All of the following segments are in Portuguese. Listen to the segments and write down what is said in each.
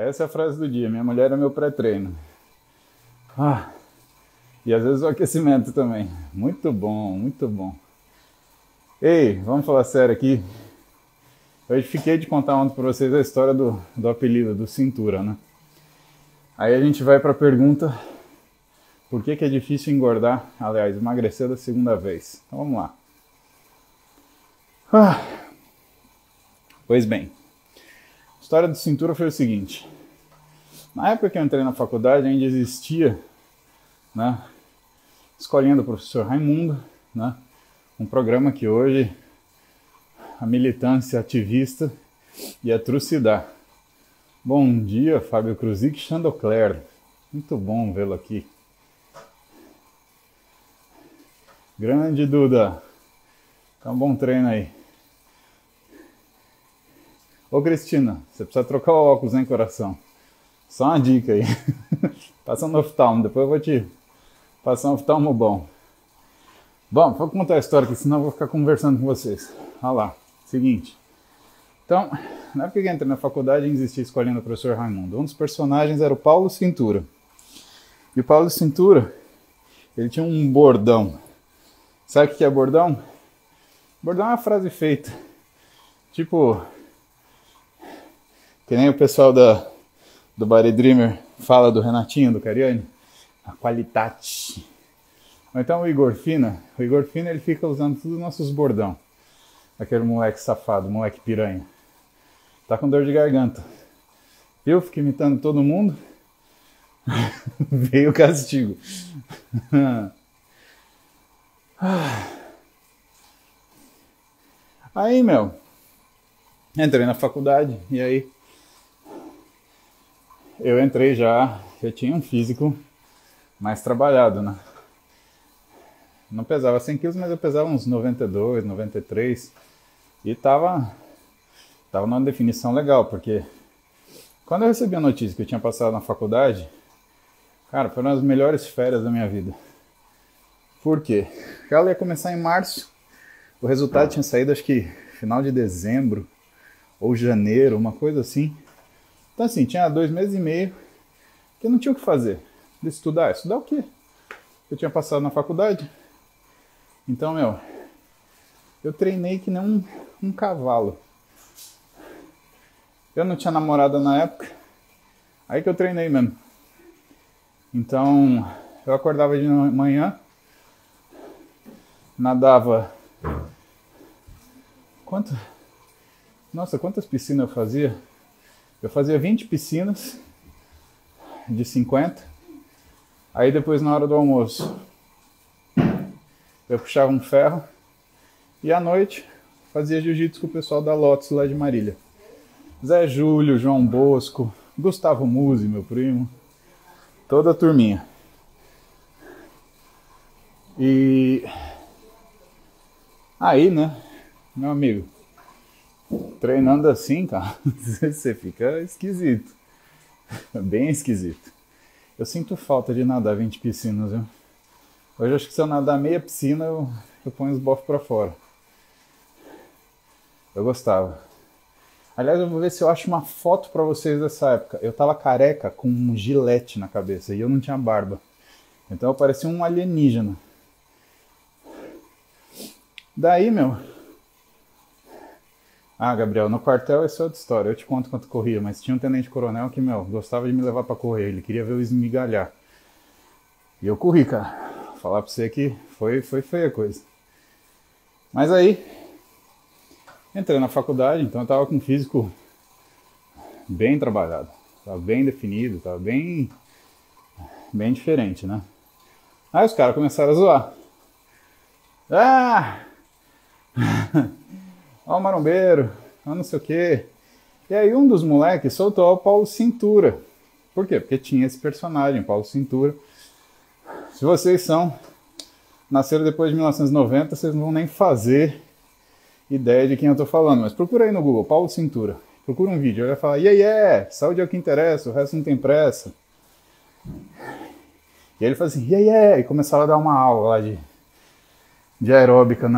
Essa é a frase do dia. Minha mulher é meu pré-treino. Ah, e às vezes o aquecimento também. Muito bom, muito bom. Ei, vamos falar sério aqui. Eu fiquei de contar ontem para vocês a história do apelido, do Cintura, né? Aí a gente vai para a pergunta, por que é difícil engordar, aliás, emagrecer da segunda vez? Então vamos lá. Ah. Pois bem, a história do Cintura foi o seguinte. Na época que eu entrei na faculdade ainda existia, né, escolinha do professor Raimundo, né, um programa que hoje a militância ativista e a trucidar. Bom dia, Fábio Cruzic Chandocler. Muito bom vê-lo aqui. Grande Duda. Tá um bom treino aí. Ô Cristina, você precisa trocar o óculos, hein, coração? Só uma dica aí. Passa no oftalmo, depois eu vou te passar um oftalmo bom. Bom, vou contar a história aqui, senão eu vou ficar conversando com vocês. Olha lá. Seguinte. Então, na época que eu entrei na faculdade, existia escolinha do professor Raimundo. Um dos personagens era o Paulo Cintura. E o Paulo Cintura, ele tinha um bordão. Sabe o que é bordão? Bordão é uma frase feita. Tipo, que nem o pessoal do Body Dreamer fala do Renatinho, do Cariani. A qualidade. Ou então o Igor Fina. O Igor Fina, ele fica usando todos os nossos bordão. Aquele moleque safado, moleque piranha. Tá com dor de garganta. Eu fiquei imitando todo mundo. Veio o castigo. Aí, meu. Entrei na faculdade. E aí. Eu entrei já. Eu tinha um físico mais trabalhado, né? Não pesava 100 quilos, mas eu pesava uns 92, 93. E tava numa definição legal, porque quando eu recebi a notícia que eu tinha passado na faculdade, cara, foram as melhores férias da minha vida. Por quê? Ela ia começar em março, o resultado tinha saído acho que final de dezembro ou janeiro, uma coisa assim. Então assim, tinha 2 meses e meio que eu não tinha o que fazer. De estudar. Estudar o quê? Eu tinha passado na faculdade. Então, meu, eu treinei que nem um cavalo. Eu não tinha namorada na época, aí que eu treinei mesmo. Então, eu acordava de manhã, nadava... Quanto? Nossa, quantas piscinas eu fazia? Eu fazia 20 piscinas de 50. Aí depois, na hora do almoço, eu puxava um ferro e à noite fazia jiu-jitsu com o pessoal da Lotus lá de Marília. Zé Júlio, João Bosco, Gustavo Muzi, meu primo, toda a turminha. E aí, né, meu amigo, treinando assim, cara, você fica esquisito, bem esquisito. Eu sinto falta de nadar 20 piscinas, viu? Hoje eu acho que se eu nadar meia piscina, eu ponho os bofos pra fora. Eu gostava. Aliás, eu vou ver se eu acho uma foto pra vocês dessa época. Eu tava careca com um gilete na cabeça e eu não tinha barba. Então eu parecia um alienígena. Daí, meu... Ah, Gabriel, no quartel é só outra história. Eu te conto quanto corria, mas tinha um tenente coronel que, meu, gostava de me levar pra correr. Ele queria ver eu esmigalhar. E eu corri, cara. Vou falar pra você que foi feia a coisa. Mas aí... Entrei na faculdade, então eu tava com um físico bem trabalhado, tava bem definido, tava bem diferente, né? Aí os caras começaram a zoar. Ah! Ó o marombeiro, ó não sei o quê. E aí um dos moleques soltou o Paulo Cintura. Por quê? Porque tinha esse personagem, Paulo Cintura. Se vocês nasceram depois de 1990, vocês não vão nem fazer... ideia de quem eu tô falando, mas procura aí no Google, Paulo Cintura. Procura um vídeo, ele vai falar, saúde é o que interessa, o resto não tem pressa. E ele faz assim, e começava a dar uma aula lá de aeróbica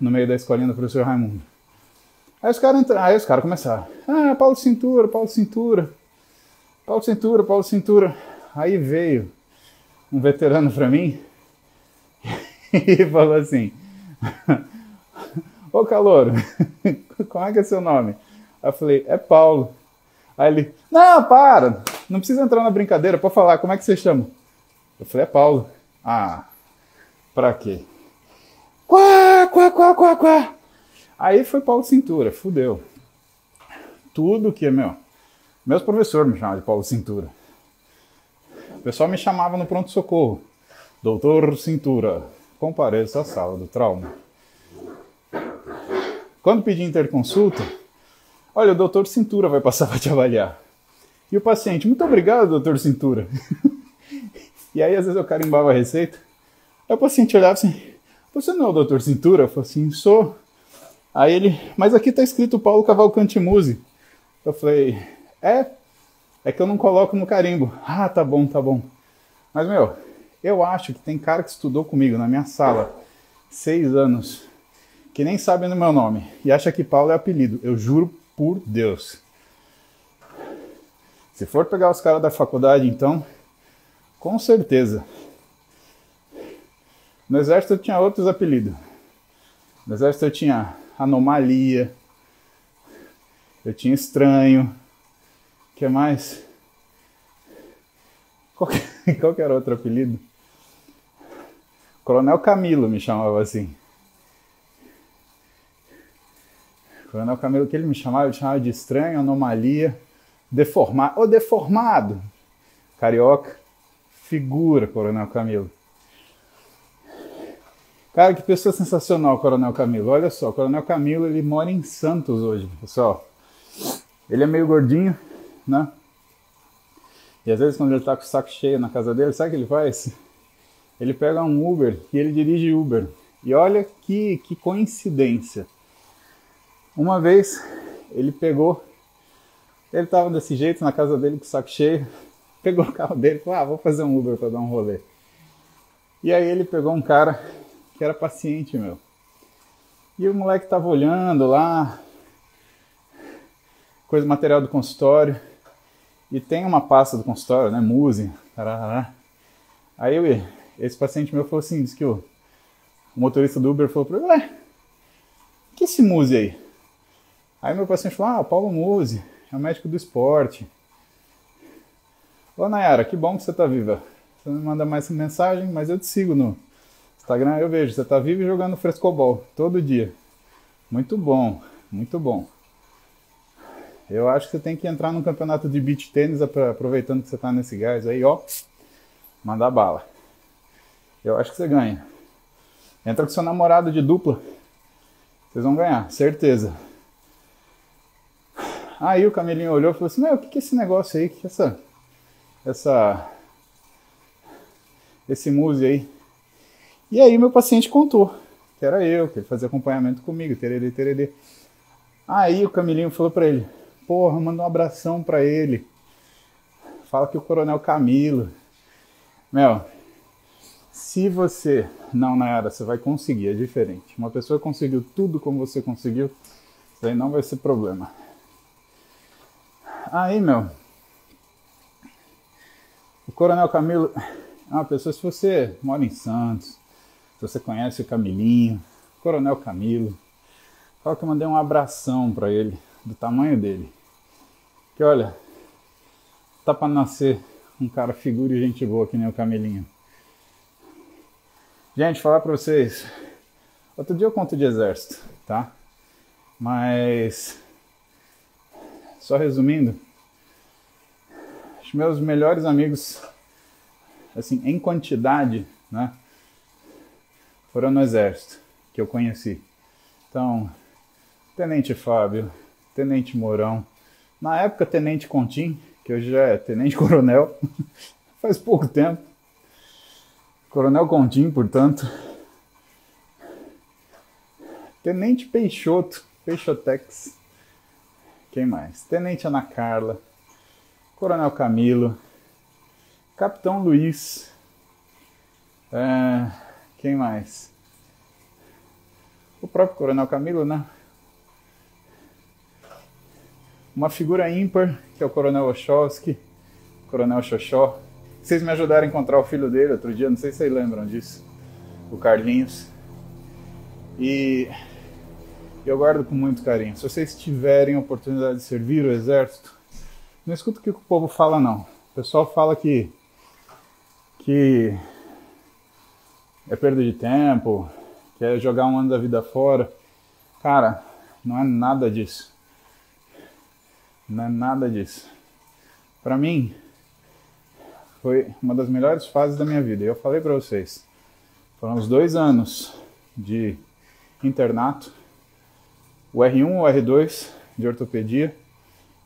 no meio da escolinha do professor Raimundo. Aí os caras começaram, ah, Paulo Cintura, Paulo Cintura. Paulo Cintura, Paulo Cintura. Aí veio um veterano para mim e falou assim: ô calouro, como é que é seu nome? Aí eu falei: é Paulo. Aí ele: não, para, não precisa entrar na brincadeira, pode falar, como é que você chama? Eu falei: é Paulo. Ah, pra quê? Quá, quá, quá, quá, quá. Aí foi Paulo Cintura, fudeu. Tudo que é meu. Meus professores me chamavam de Paulo Cintura. O pessoal me chamava no pronto-socorro: doutor Cintura, compareça à sala do trauma. Quando pedi interconsulta, olha, o doutor Cintura vai passar para te avaliar. E o paciente: muito obrigado, doutor Cintura. E aí, às vezes, eu carimbava a receita. Aí o paciente olhava assim: você não é o doutor Cintura? Eu falei assim: sou. Aí ele: mas aqui está escrito Paulo Cavalcante Muzi. Eu falei: é que eu não coloco no carimbo. Ah, tá bom, tá bom. Mas, meu, eu acho que tem cara que estudou comigo na minha sala 6 anos, que nem sabe no meu nome, e acha que Paulo é apelido. Eu juro por Deus. Se for pegar os caras da faculdade, então, com certeza. No exército eu tinha outros apelidos. No exército eu tinha anomalia, eu tinha estranho, o que mais? Qual que era outro apelido? Coronel Camilo me chamava assim. Coronel Camilo, que ele me chamava? Ele chamava de estranho, anomalia, deformado. Ô, deformado! Carioca, figura, Coronel Camilo. Cara, que pessoa sensacional, Coronel Camilo. Olha só, Coronel Camilo, ele mora em Santos hoje, pessoal. Ele é meio gordinho, né? E às vezes, quando ele tá com o saco cheio na casa dele, sabe o que ele faz? Ele pega um Uber e ele dirige Uber. E olha que coincidência. Uma vez, ele pegou... Ele tava desse jeito na casa dele, com o saco cheio. Pegou o carro dele e falou: ah, vou fazer um Uber pra dar um rolê. E aí ele pegou um cara que era paciente, meu. E o moleque tava olhando lá, coisa material do consultório. E tem uma pasta do consultório, né? Muzi. Aí esse paciente meu falou assim, disse que o motorista do Uber falou pra ele: ué, que esse Muzi aí? Aí meu paciente falou: ah, Paulo Muzi, é o médico do esporte. Ô, Nayara, que bom que você tá viva. Você não me manda mais mensagem, mas eu te sigo no Instagram, eu vejo, você tá vivo e jogando frescobol todo dia. Muito bom, muito bom. Eu acho que você tem que entrar num campeonato de beach tênis, aproveitando que você tá nesse gás aí, ó. Mandar bala. Eu acho que você ganha. Entra com seu namorado de dupla. Vocês vão ganhar, certeza. Aí o Camelinho olhou e falou assim: meu, o que é esse negócio aí? O que é esse Muzi aí? E aí meu paciente contou que era eu, que ele fazia acompanhamento comigo, tererê, tererê. Aí o Camilinho falou pra ele: porra, manda um abração pra ele. Fala que o Coronel Camilo... Meu, se você... Não, Nayara, você vai conseguir, é diferente. Uma pessoa conseguiu tudo como você conseguiu, isso aí não vai ser problema. Aí, meu... O Coronel Camilo... Ah, pessoa, se você mora em Santos, se você conhece o Camilinho, o Coronel Camilo, fala que eu mandei um abração pra ele, do tamanho dele. Que olha, tá pra nascer um cara figura e gente boa que nem o Camelinho. Gente, falar pra vocês, outro dia eu conto de exército, tá? Mas, só resumindo, os meus melhores amigos, assim, em quantidade, né, foram no exército, que eu conheci. Então, Tenente Fábio, Tenente Mourão, na época Tenente Contim, que hoje já é Tenente Coronel, faz pouco tempo, Coronel Contim, portanto, Tenente Peixoto, Peixotex, quem mais? Tenente Ana Carla, Coronel Camilo, Capitão Luiz, quem mais? O próprio Coronel Camilo, né? Uma figura ímpar, que é o Coronel Oshowski, Coronel Xoxó. Vocês me ajudaram a encontrar o filho dele outro dia, não sei se vocês lembram disso, o Carlinhos. E eu guardo com muito carinho. Se vocês tiverem a oportunidade de servir o exército, não escuta o que o povo fala, não. O pessoal fala que é perda de tempo, que é jogar um ano da vida fora. Cara, não é nada disso. Não é nada disso. Pra mim, foi uma das melhores fases da minha vida. E eu falei pra vocês, foram uns 2 anos de internato, o R1, o R2 de ortopedia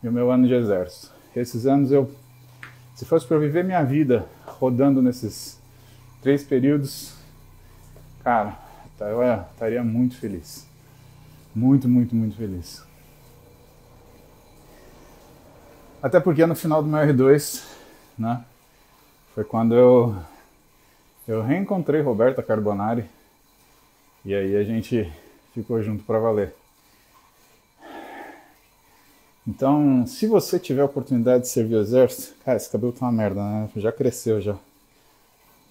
e o meu ano de exército. Esses anos eu, se fosse pra eu viver minha vida rodando nesses 3 períodos, cara, eu estaria muito feliz. Muito, muito, muito feliz. Até porque no final do meu R2, né, foi quando eu reencontrei Roberta Carbonari. E aí a gente ficou junto pra valer. Então, se você tiver a oportunidade de servir o exército... Cara, esse cabelo tá uma merda, né? Já cresceu, já.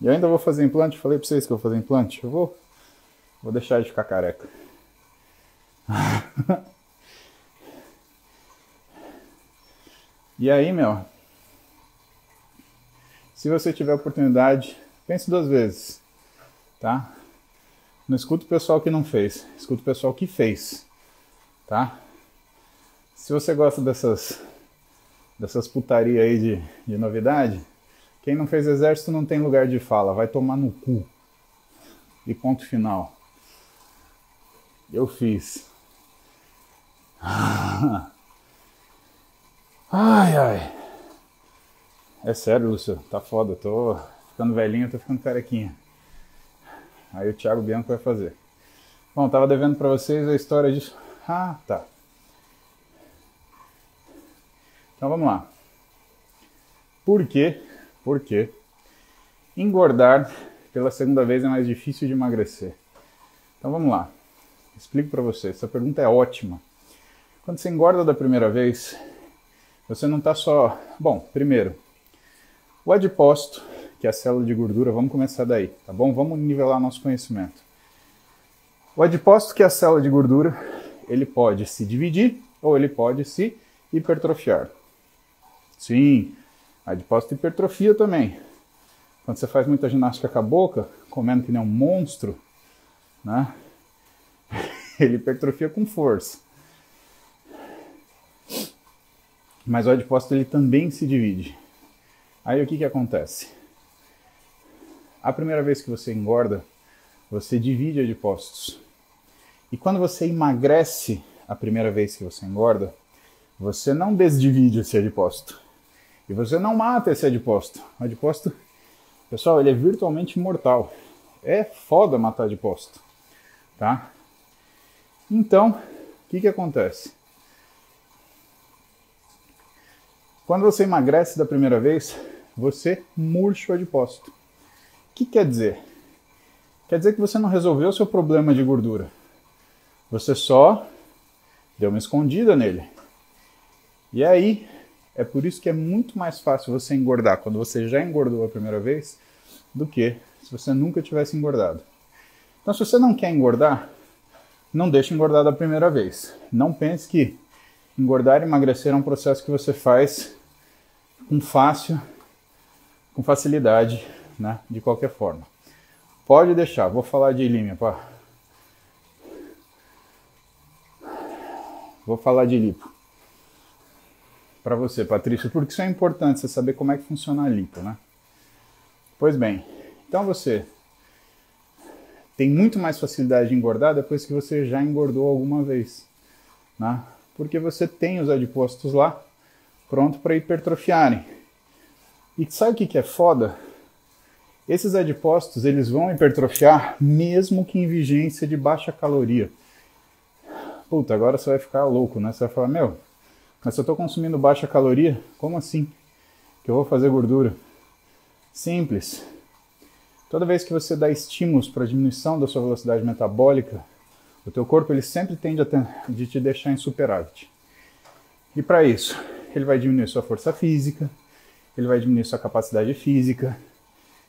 E eu ainda vou fazer implante. Falei pra vocês que eu vou fazer implante. Eu vou deixar de ficar careca. E aí, meu... Se você tiver a oportunidade, pense 2 vezes, tá? Não escuta o pessoal que não fez, escuta o pessoal que fez, tá? Se você gosta dessas putaria aí de novidade, quem não fez exército não tem lugar de fala, vai tomar no cu. E ponto final. Eu fiz. Ai, ai. É sério, Lúcio, tá foda, eu tô ficando velhinho, tô ficando carequinha. Aí o Thiago Bianco vai fazer. Bom, tava devendo pra vocês a história disso. Ah, tá. Então vamos lá. Por quê? Engordar pela 2ª vez é mais difícil de emagrecer. Então vamos lá. Explico pra vocês. Essa pergunta é ótima. Quando você engorda da 1ª vez, você não tá só... Bom, primeiro, o adipócito, que é a célula de gordura, vamos começar daí, tá bom? Vamos nivelar nosso conhecimento. O adipócito, que é a célula de gordura, ele pode se dividir ou ele pode se hipertrofiar. Sim, adipócito hipertrofia também. Quando você faz muita ginástica com a boca, comendo que nem um monstro, né? Ele hipertrofia com força. Mas o adipócito ele também se divide. Aí o que acontece? A 1ª vez que você engorda, você divide adipócitos. E quando você emagrece a 1ª vez que você engorda, você não desdivide esse adipócito. E você não mata esse adipócito. O adipócito, pessoal, ele é virtualmente imortal. É foda matar adipócito, tá? Então, o que acontece? Quando você emagrece da 1ª vez, você murcha o adipócito. O que quer dizer? Quer dizer que você não resolveu o seu problema de gordura. Você só deu uma escondida nele. E aí, é por isso que é muito mais fácil você engordar quando você já engordou a 1ª vez do que se você nunca tivesse engordado. Então, se você não quer engordar, não deixe engordar da 1ª vez. Não pense que engordar e emagrecer é um processo que você faz com facilidade, né? De qualquer forma. Pode deixar, vou falar de ilímia, pá. Vou falar de lipo. Pra você, Patrícia, porque isso é importante, você saber como é que funciona a lipo, né? Pois bem, então você tem muito mais facilidade de engordar depois que você já engordou alguma vez, né? Porque você tem os adipócitos lá, pronto para hipertrofiarem. E sabe o que é foda? Esses adipócitos, eles vão hipertrofiar mesmo que em vigência de baixa caloria. Puta, agora você vai ficar louco, né? Você vai falar, meu, mas se eu tô consumindo baixa caloria, como assim que eu vou fazer gordura? Simples. Toda vez que você dá estímulos para diminuição da sua velocidade metabólica, o teu corpo ele sempre tende a te deixar em superávit. E para isso, ele vai diminuir sua força física, ele vai diminuir sua capacidade física,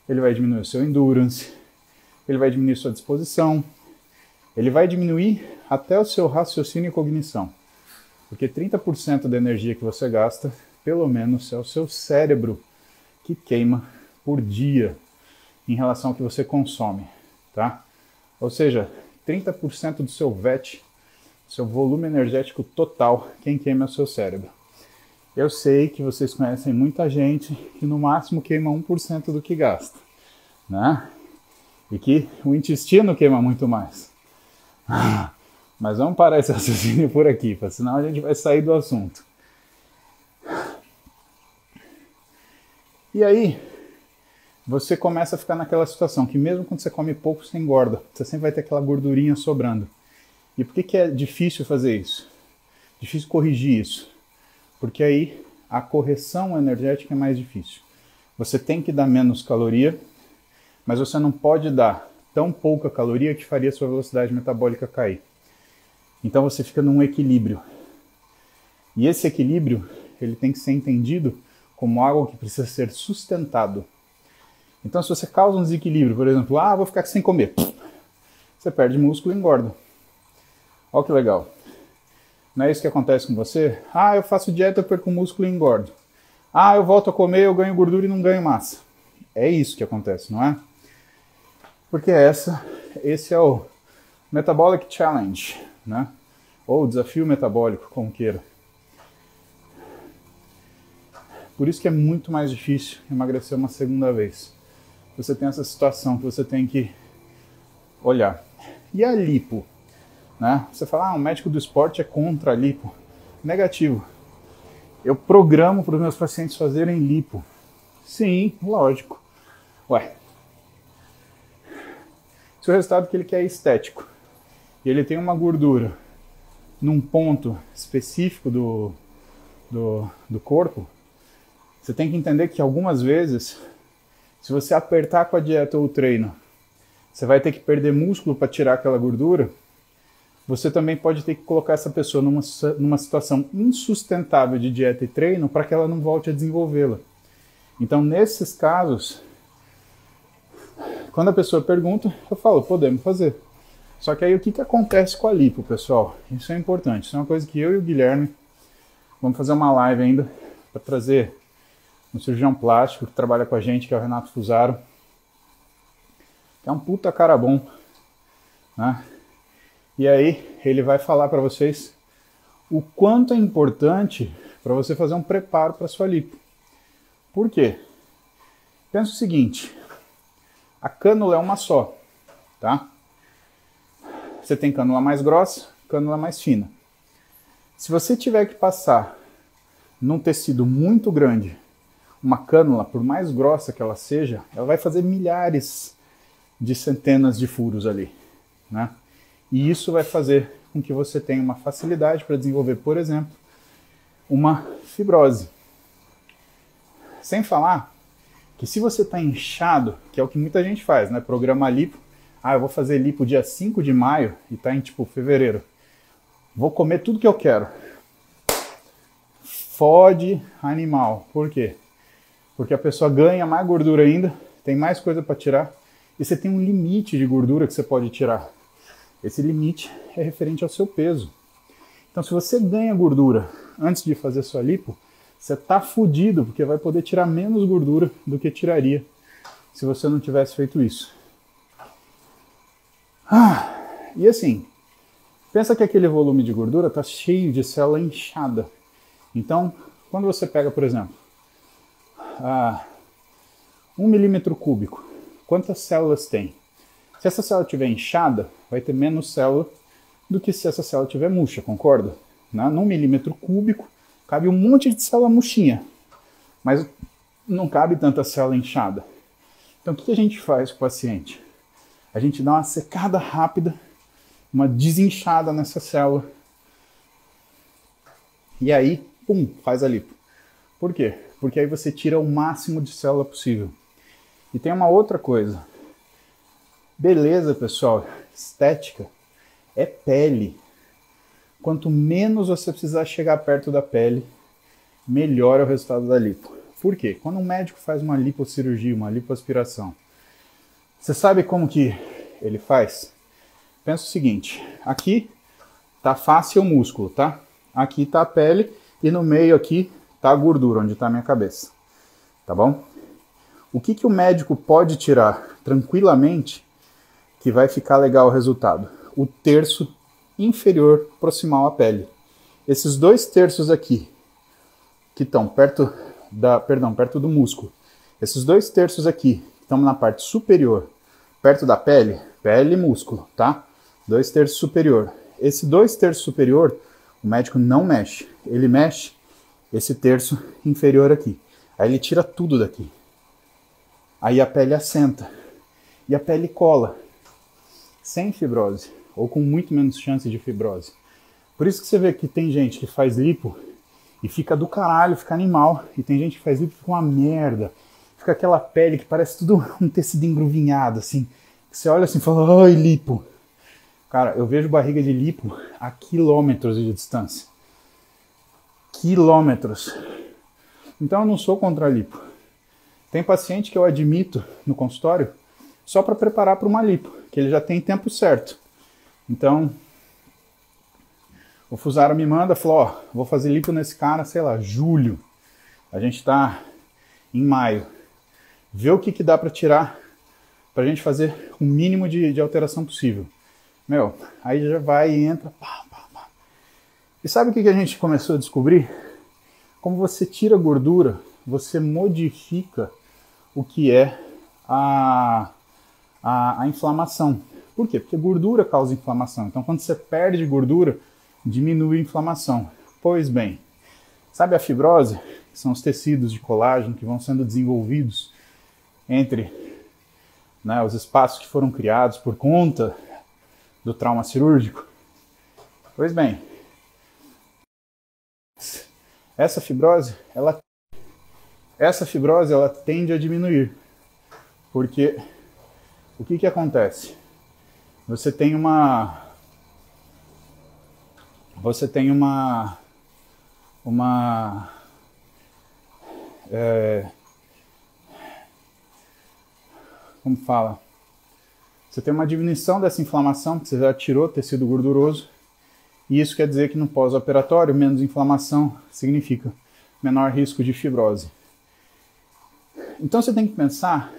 ele vai diminuir o seu endurance, ele vai diminuir sua disposição, ele vai diminuir até o seu raciocínio e cognição. Porque 30% da energia que você gasta, pelo menos, é o seu cérebro que queima por dia em relação ao que você consome, tá? Ou seja, 30% do seu VET, seu volume energético total, quem queima é o seu cérebro. Eu sei que vocês conhecem muita gente que no máximo queima 1% do que gasta, né? E que o intestino queima muito mais. Mas vamos parar esse raciocínio por aqui, senão a gente vai sair do assunto. E aí, você começa a ficar naquela situação que mesmo quando você come pouco, você engorda. Você sempre vai ter aquela gordurinha sobrando. E por que que é difícil fazer isso? Difícil corrigir isso. Porque aí a correção energética é mais difícil. Você tem que dar menos caloria, mas você não pode dar tão pouca caloria que faria sua velocidade metabólica cair. Então você fica num equilíbrio. E esse equilíbrio, ele tem que ser entendido como algo que precisa ser sustentado. Então se você causa um desequilíbrio, por exemplo, vou ficar sem comer. Você perde músculo e engorda. Olha que legal. Não é isso que acontece com você? Eu faço dieta, eu perco músculo e engordo. Eu volto a comer, eu ganho gordura e não ganho massa. É isso que acontece, não é? Porque esse é o Metabolic Challenge, né? Ou desafio metabólico, como queira. Por isso que é muito mais difícil emagrecer uma segunda vez. Você tem essa situação que você tem que olhar. E a lipo? Né? Você fala, o médico do esporte é contra a lipo. Negativo. Eu programo para os meus pacientes fazerem lipo. Sim, lógico. Se o resultado que ele quer é estético, e ele tem uma gordura num ponto específico do corpo, você tem que entender que algumas vezes, se você apertar com a dieta ou o treino, você vai ter que perder músculo para tirar aquela gordura. Você também pode ter que colocar essa pessoa numa situação insustentável de dieta e treino para que ela não volte a desenvolvê-la. Então, nesses casos, quando a pessoa pergunta, eu falo, podemos fazer. Só que aí o que acontece com a lipo, pessoal? Isso é importante. Isso é uma coisa que eu e o Guilherme vamos fazer uma live ainda para trazer um cirurgião plástico que trabalha com a gente, que é o Renato Fusaro. É um puta cara bom, né? E aí ele vai falar para vocês o quanto é importante para você fazer um preparo para sua lipo. Por quê? Pensa o seguinte, a cânula é uma só, tá? Você tem cânula mais grossa, cânula mais fina. Se você tiver que passar num tecido muito grande, uma cânula, por mais grossa que ela seja, ela vai fazer milhares de centenas de furos ali, né? E isso vai fazer com que você tenha uma facilidade para desenvolver, por exemplo, uma fibrose. Sem falar que se você está inchado, que é o que muita gente faz, né? Programa lipo. Eu vou fazer lipo dia 5 de maio e está em, fevereiro. Vou comer tudo que eu quero. Fode animal. Por quê? Porque a pessoa ganha mais gordura ainda, tem mais coisa para tirar, e você tem um limite de gordura que você pode tirar. Esse limite é referente ao seu peso. Então, se você ganha gordura antes de fazer sua lipo, você tá fudido, porque vai poder tirar menos gordura do que tiraria se você não tivesse feito isso. E assim, pensa que aquele volume de gordura está cheio de célula inchada. Então, quando você pega, por exemplo, 1 milímetro cúbico, quantas células tem? Se essa célula estiver inchada, vai ter menos célula do que se essa célula estiver murcha, concorda? Num milímetro cúbico, cabe um monte de célula murchinha, mas não cabe tanta célula inchada. Então, o que a gente faz com o paciente? A gente dá uma secada rápida, uma desinchada nessa célula, e aí, faz a lipo. Por quê? Porque aí você tira o máximo de célula possível. E tem uma outra coisa. Beleza, pessoal, estética é pele. Quanto menos você precisar chegar perto da pele, melhor é o resultado da lipo. Por quê? Quando um médico faz uma lipocirurgia, uma lipoaspiração, você sabe como que ele faz? Pensa o seguinte, aqui tá face e o músculo, tá? Aqui tá a pele e no meio aqui tá a gordura, onde tá a minha cabeça, tá bom? O que o médico pode tirar tranquilamente que vai ficar legal o resultado? O terço inferior proximal à pele. Esses dois terços aqui, que estão perto do músculo, esses dois terços aqui, que estão na parte superior, perto da pele, pele e músculo, tá? Dois terços superior. Esse dois terços superior, o médico não mexe. Ele mexe esse terço inferior aqui. Aí ele tira tudo daqui. Aí a pele assenta. E a pele cola. Sem fibrose. Ou com muito menos chance de fibrose. Por isso que você vê que tem gente que faz lipo e fica do caralho, fica animal. E tem gente que faz lipo e fica uma merda. Fica aquela pele que parece tudo um tecido engruvinhado, assim. Que você olha assim e fala, ai, lipo. Cara, eu vejo barriga de lipo a quilômetros de distância. Quilômetros. Então eu não sou contra a lipo. Tem paciente que eu admito no consultório só para preparar para uma lipo, que ele já tem tempo certo. Então, o Fusaro me manda, falou, ó, vou fazer lipo nesse cara, sei lá, julho. A gente tá em maio. Vê o que dá para tirar pra gente fazer o mínimo de alteração possível. Meu, aí já vai e entra, pá, pá, pá. E sabe o que a gente começou a descobrir? Como você tira gordura, você modifica o que é a inflamação. Por quê? Porque gordura causa inflamação. Então, quando você perde gordura, diminui a inflamação. Pois bem, sabe a fibrose? São os tecidos de colágeno que vão sendo desenvolvidos entre, né, os espaços que foram criados por conta do trauma cirúrgico. Pois bem, essa fibrose ela tende a diminuir, porque o que acontece? Você tem uma diminuição dessa inflamação, porque você já tirou tecido gorduroso, e isso quer dizer que no pós-operatório, menos inflamação significa menor risco de fibrose. Então você tem que pensar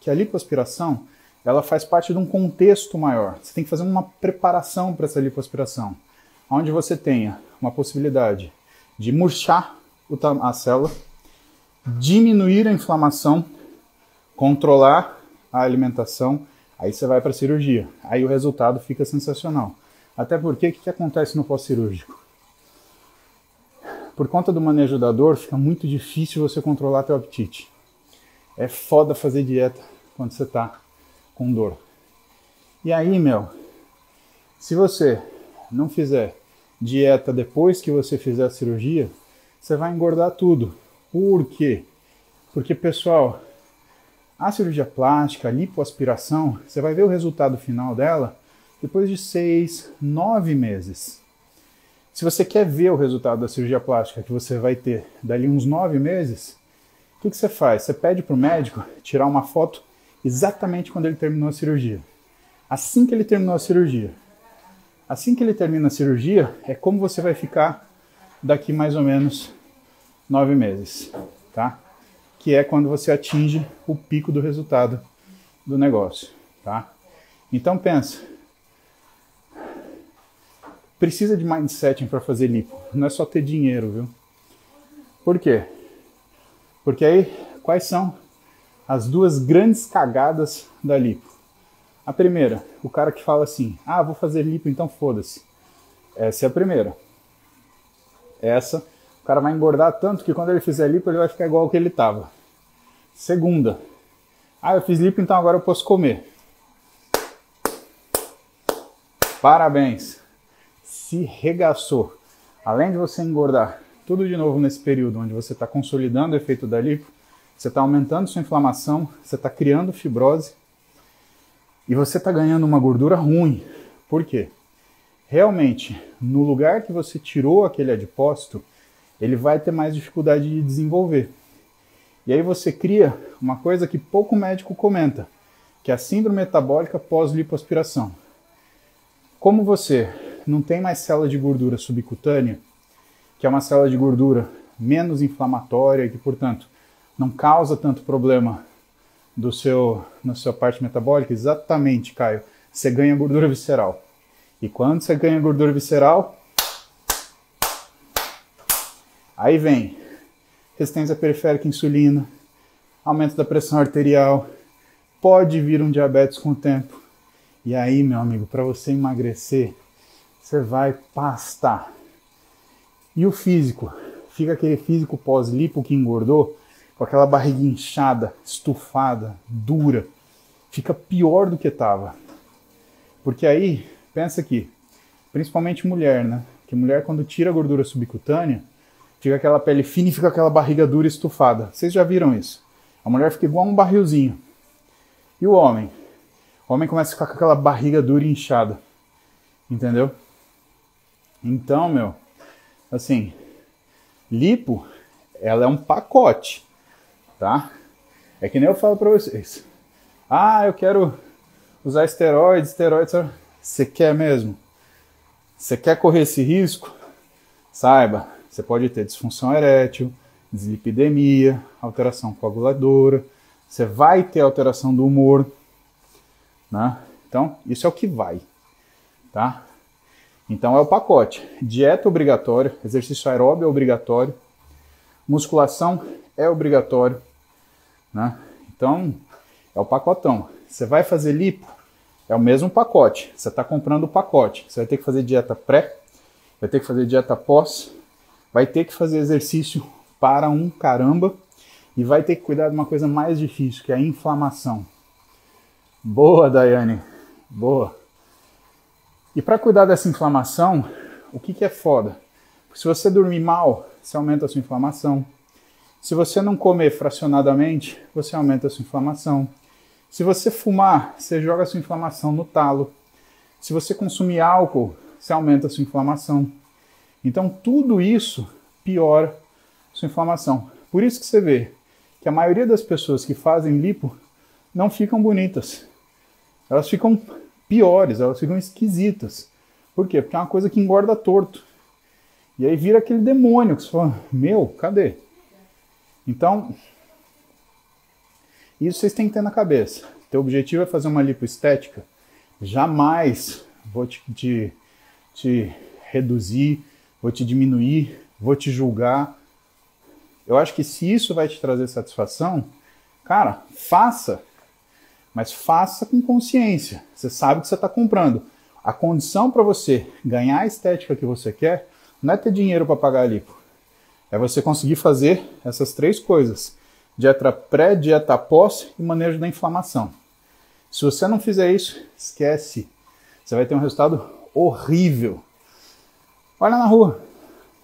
que a lipoaspiração, ela faz parte de um contexto maior. Você tem que fazer uma preparação para essa lipoaspiração, onde você tenha uma possibilidade de murchar a célula, diminuir a inflamação, controlar a alimentação, aí você vai para a cirurgia. Aí o resultado fica sensacional. Até porque, o que acontece no pós-cirúrgico? Por conta do manejo da dor, fica muito difícil você controlar teu apetite. É foda fazer dieta quando você tá com dor. E aí, meu, se você não fizer dieta depois que você fizer a cirurgia, você vai engordar tudo. Por quê? Porque, pessoal, a cirurgia plástica, a lipoaspiração, você vai ver o resultado final dela depois de 6, 9 meses. Se você quer ver o resultado da cirurgia plástica que você vai ter dali uns 9 meses, o que você faz? Você pede para o médico tirar uma foto exatamente quando ele terminou a cirurgia. Assim que ele terminou a cirurgia. Assim que ele termina a cirurgia, é como você vai ficar daqui mais ou menos 9 meses, tá? Que é quando você atinge o pico do resultado do negócio, tá? Então pensa, precisa de mindset para fazer lipo, não é só ter dinheiro, viu? Por quê? Porque aí, quais são as duas grandes cagadas da lipo? A primeira, o cara que fala assim, ah, vou fazer lipo, então foda-se. Essa é a primeira. Essa, o cara vai engordar tanto que quando ele fizer lipo, ele vai ficar igual ao que ele tava. Segunda, ah, eu fiz lipo, então agora eu posso comer. Parabéns. Se regaçou. Além de você engordar tudo de novo nesse período onde você está consolidando o efeito da lipo, você está aumentando sua inflamação, você está criando fibrose e você está ganhando uma gordura ruim. Por quê? Realmente, no lugar que você tirou aquele adipócito, ele vai ter mais dificuldade de desenvolver. E aí você cria uma coisa que pouco médico comenta, que é a síndrome metabólica pós-lipoaspiração. Como você não tem mais célula de gordura subcutânea, que é uma célula de gordura menos inflamatória e que, portanto, não causa tanto problema na sua parte metabólica, exatamente, Caio, você ganha gordura visceral. E quando você ganha gordura visceral, aí vem resistência periférica à insulina, aumento da pressão arterial, pode vir um diabetes com o tempo. E aí, meu amigo, para você emagrecer, você vai pastar. E o físico? Fica aquele físico pós-lipo que engordou, com aquela barriguinha inchada, estufada, dura. Fica pior do que estava. Porque aí, pensa aqui, principalmente mulher, né? Porque mulher, quando tira a gordura subcutânea, fica aquela pele fina e fica aquela barriga dura e estufada. Vocês já viram isso? A mulher fica igual a um barrilzinho. E o homem? O homem começa a ficar com aquela barriga dura e inchada. Entendeu? Então, meu, assim, lipo, ela é um pacote, tá? É que nem eu falo pra vocês. Ah, eu quero usar esteroides. Você quer mesmo? Você quer correr esse risco? Saiba, você pode ter disfunção erétil, dislipidemia, alteração coaguladora, você vai ter alteração do humor, né? Então, isso é o que vai, tá? Então é o pacote. Dieta obrigatória, exercício aeróbio é obrigatório, musculação é obrigatório, né? Então, é o pacotão. Você vai fazer lipo, é o mesmo pacote. Você está comprando o pacote. Você vai ter que fazer dieta pré, vai ter que fazer dieta pós, vai ter que fazer exercício para um caramba e vai ter que cuidar de uma coisa mais difícil, que é a inflamação. Boa, Daiane. Boa. E para cuidar dessa inflamação, o que é foda? Porque se você dormir mal, você aumenta a sua inflamação. Se você não comer fracionadamente, você aumenta a sua inflamação. Se você fumar, você joga a sua inflamação no talo. Se você consumir álcool, você aumenta a sua inflamação. Então tudo isso piora a sua inflamação. Por isso que você vê que a maioria das pessoas que fazem lipo não ficam bonitas. Elas ficam piores, elas ficam esquisitas. Por quê? Porque é uma coisa que engorda torto. E aí vira aquele demônio que você fala, meu, cadê? Então, isso vocês têm que ter na cabeça. Teu objetivo é fazer uma lipoestética. Jamais vou te reduzir, vou te diminuir, vou te julgar. Eu acho que se isso vai te trazer satisfação, cara, faça. Mas faça com consciência. Você sabe o que você está comprando. A condição para você ganhar a estética que você quer não é ter dinheiro para pagar a lipo. É você conseguir fazer essas três coisas. Dieta pré, dieta pós e manejo da inflamação. Se você não fizer isso, esquece. Você vai ter um resultado horrível. Olha na rua.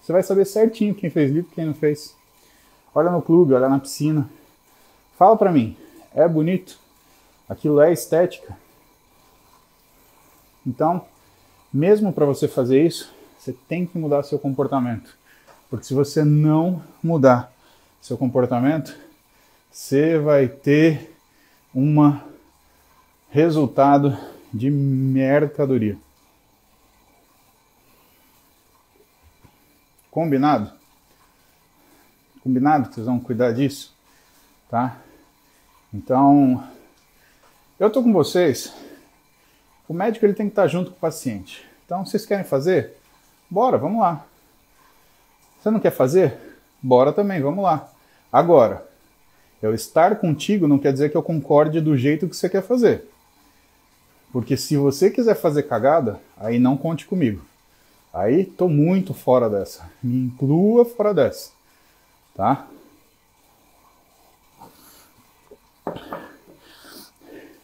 Você vai saber certinho quem fez lipo e quem não fez. Olha no clube, olha na piscina. Fala para mim. É bonito? Aquilo é estética. Então, mesmo para você fazer isso, você tem que mudar seu comportamento. Porque se você não mudar seu comportamento, você vai ter um resultado de mercadoria. Combinado? Combinado que vocês vão cuidar disso? Tá? Então, eu tô com vocês. O médico ele tem que estar junto com o paciente. Então, vocês querem fazer? Bora, vamos lá. Você não quer fazer? Bora também, vamos lá. Agora, eu estar contigo não quer dizer que eu concorde do jeito que você quer fazer. Porque se você quiser fazer cagada, aí não conte comigo. Aí tô muito fora dessa. Me inclua fora dessa. Tá?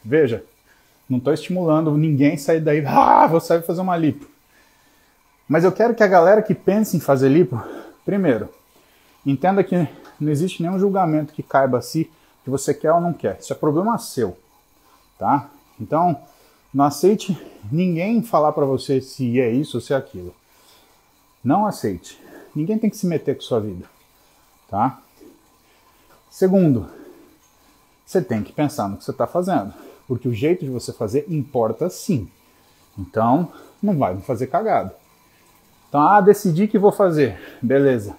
Veja, não estou estimulando ninguém a sair daí, ah, vou sair fazer uma lipo. Mas eu quero que a galera que pensa em fazer lipo, primeiro, entenda que não existe nenhum julgamento que caiba a si, que você quer ou não quer. Isso é problema seu, tá? Então, não aceite ninguém falar para você se é isso ou se é aquilo. Não aceite. Ninguém tem que se meter com sua vida, tá? Segundo, você tem que pensar no que você está fazendo, porque o jeito de você fazer importa sim. Então, não vai me fazer cagada. Então, decidi que vou fazer. Beleza.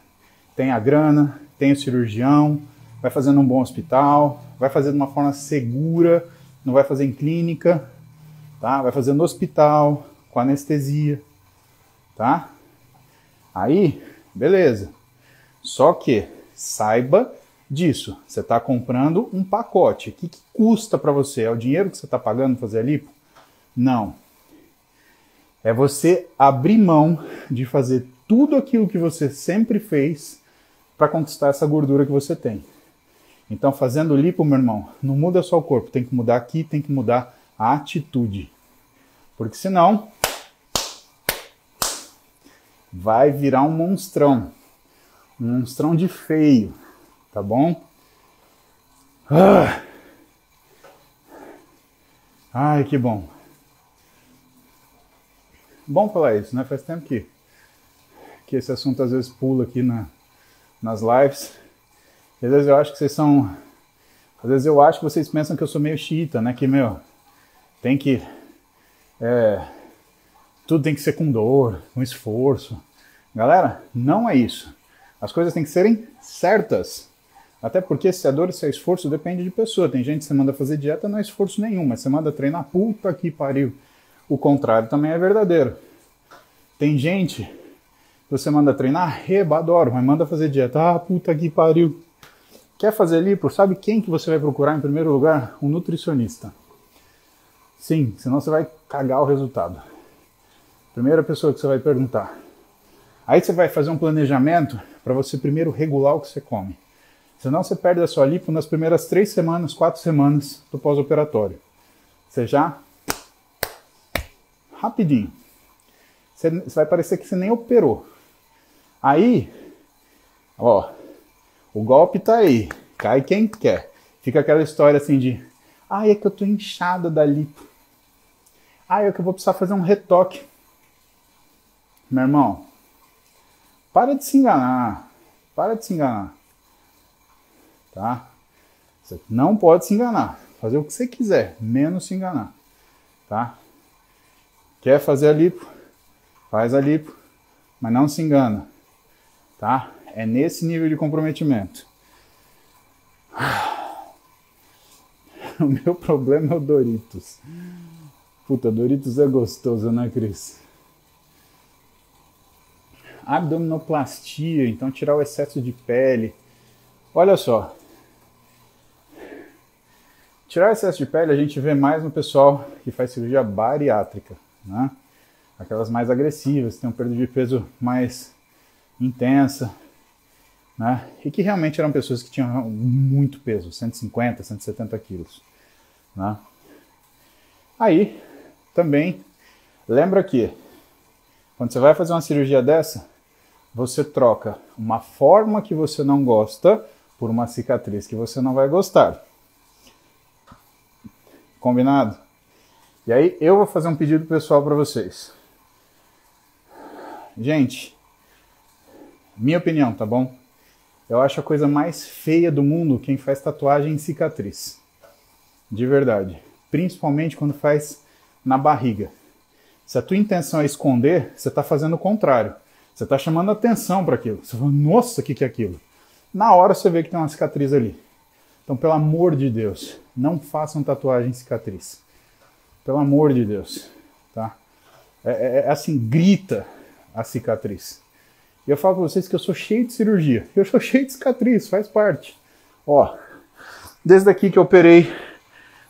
Tem a grana, tem o cirurgião, vai fazer num bom hospital, vai fazer de uma forma segura, não vai fazer em clínica, tá? Vai fazer no hospital, com anestesia, tá? Aí, beleza. Só que, saiba disso, você está comprando um pacote. O que custa para você? É o dinheiro que você está pagando para fazer a lipo? Não. É você abrir mão de fazer tudo aquilo que você sempre fez para conquistar essa gordura que você tem. Então, fazendo lipo, meu irmão, não muda só o corpo. Tem que mudar aqui, tem que mudar a atitude. Porque senão, vai virar um monstrão. Um monstrão de feio, tá bom? Ai, que bom. Bom falar isso, né? Faz tempo que esse assunto às vezes pula aqui nas lives. Às vezes eu acho que vocês são... Às vezes eu acho que vocês pensam que eu sou meio xiita, né? Que, meu, tem que... tudo tem que ser com dor, com esforço. Galera, não é isso. As coisas têm que serem certas. Até porque se é dor e se é esforço, depende de pessoa. Tem gente que você manda fazer dieta, não é esforço nenhum. Mas você manda treinar, puta que pariu. O contrário também é verdadeiro. Tem gente que você manda treinar, rebadoro, mas manda fazer dieta. Puta que pariu. Quer fazer lipo? Sabe quem que você vai procurar em primeiro lugar? Um nutricionista. Sim, senão você vai cagar o resultado. Primeira pessoa que você vai perguntar. Aí você vai fazer um planejamento para você primeiro regular o que você come. Senão você perde a sua lipo nas primeiras 3 semanas, 4 semanas do pós-operatório. Você já... Rapidinho. Você vai parecer que você nem operou. Aí, ó, o golpe tá aí. Cai quem quer. Fica aquela história assim de... Ai, é que eu tô inchada da lipo. Ai, é que eu vou precisar fazer um retoque. Meu irmão, para de se enganar. Para de se enganar. Tá? Você não pode se enganar. Fazer o que você quiser, menos se enganar. Tá? Quer fazer a lipo? Faz a lipo, mas não se engana, tá? É nesse nível de comprometimento. O meu problema é o Doritos. Puta, Doritos é gostoso, né, Cris? Abdominoplastia, então tirar o excesso de pele. Olha só. Tirar o excesso de pele a gente vê mais no pessoal que faz cirurgia bariátrica, né? Aquelas mais agressivas, que tem uma perda de peso mais intensa, né? E que realmente eram pessoas que tinham muito peso, 150, 170 quilos, né? Aí, também, lembra que quando você vai fazer uma cirurgia dessa, você troca uma forma que você não gosta por uma cicatriz que você não vai gostar. Combinado? E aí eu vou fazer um pedido pessoal para vocês. Gente, minha opinião, tá bom? Eu acho a coisa mais feia do mundo quem faz tatuagem em cicatriz. De verdade. Principalmente quando faz na barriga. Se a tua intenção é esconder, você tá fazendo o contrário. Você tá chamando atenção para aquilo. Você fala, nossa, o que é aquilo? Na hora você vê que tem uma cicatriz ali. Então, pelo amor de Deus, não façam tatuagem em cicatriz. Pelo amor de Deus, tá? Assim, grita a cicatriz. E eu falo pra vocês que eu sou cheio de cirurgia. Eu sou cheio de cicatriz, faz parte. Ó, desde aqui que eu operei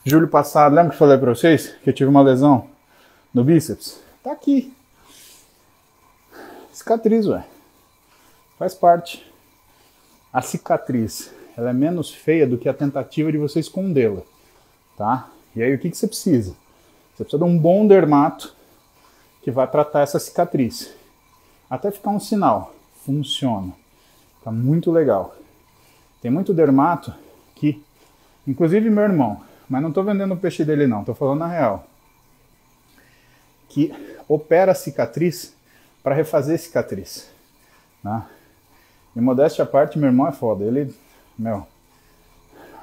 julho passado, lembra que eu falei pra vocês que eu tive uma lesão no bíceps? Tá aqui. Cicatriz, ué. Faz parte. A cicatriz, ela é menos feia do que a tentativa de você escondê-la, tá? E aí o que você precisa? Você precisa de um bom dermato que vai tratar essa cicatriz. Até ficar um sinal. Funciona. Tá muito legal. Tem muito dermato que... Inclusive meu irmão, mas não tô vendendo o peixe dele não, tô falando na real. Que opera a cicatriz para refazer a cicatriz. Né? E modéstia à parte, meu irmão é foda. Ele, meu,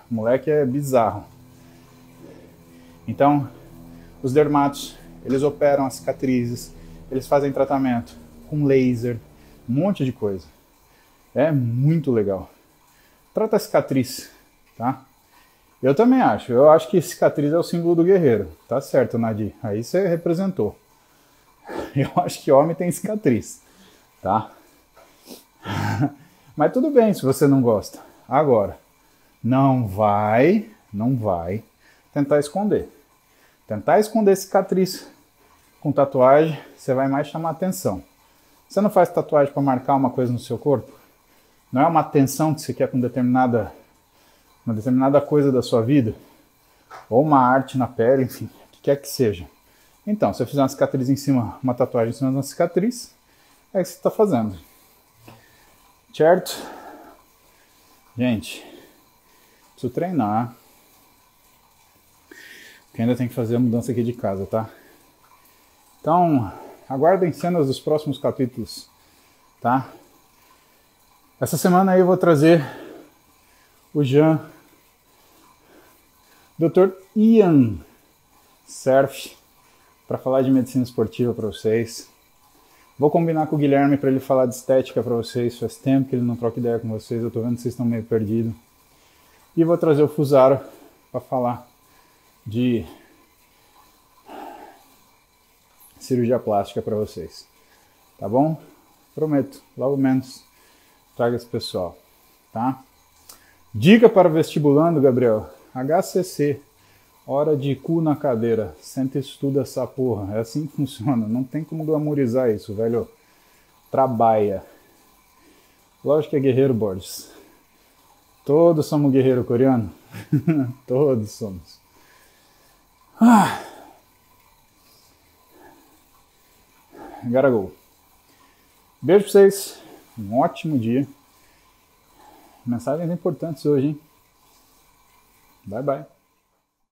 O moleque é bizarro. Então, os dermatos, eles operam as cicatrizes, eles fazem tratamento com laser, um monte de coisa. É muito legal. Trata a cicatriz, tá? Eu também acho. Eu acho que cicatriz é o símbolo do guerreiro. Tá certo, Nadir. Aí você representou. Eu acho que homem tem cicatriz, tá? Mas tudo bem se você não gosta. Agora, não vai tentar esconder. Tentar esconder cicatriz com tatuagem, você vai mais chamar atenção. Você não faz tatuagem para marcar uma coisa no seu corpo? Não é uma atenção que você quer com uma determinada coisa da sua vida? Ou uma arte na pele, enfim, o que quer que seja. Então, se você fizer uma cicatriz em cima, uma tatuagem em cima de uma cicatriz, é o que você está fazendo. Certo? Gente, preciso treinar. Porque ainda tem que fazer a mudança aqui de casa, tá? Então, aguardem cenas dos próximos capítulos, tá? Essa semana aí eu vou trazer o Jean, Dr. Ian Cerf, para falar de medicina esportiva para vocês. Vou combinar com o Guilherme para ele falar de estética para vocês. Faz tempo que ele não troca ideia com vocês. Eu tô vendo que vocês estão meio perdidos. E vou trazer o Fusaro para falar de cirurgia plástica para vocês. Tá bom? Prometo, logo menos traga esse pessoal, tá? Dica para o vestibulando, Gabriel. HCC. Hora de cu na cadeira, senta e estuda essa porra, é assim que funciona, não tem como glamorizar isso, velho, trabalha. Lógico que é guerreiro, Borges, todos somos guerreiro coreano, todos somos. Ah. Garagol, beijo pra vocês, um ótimo dia, mensagens importantes hoje, hein, bye bye.